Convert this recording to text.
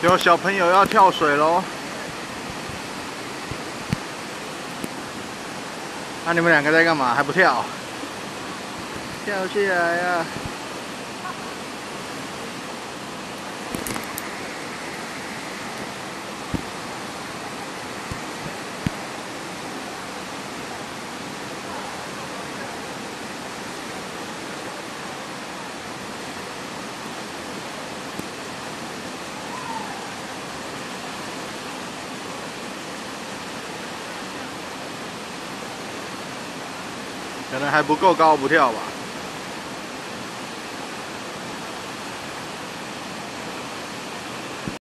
有小朋友要跳水喽！那、你们两个在干嘛？还不跳？跳下来呀、啊！可能还不够高，不跳吧。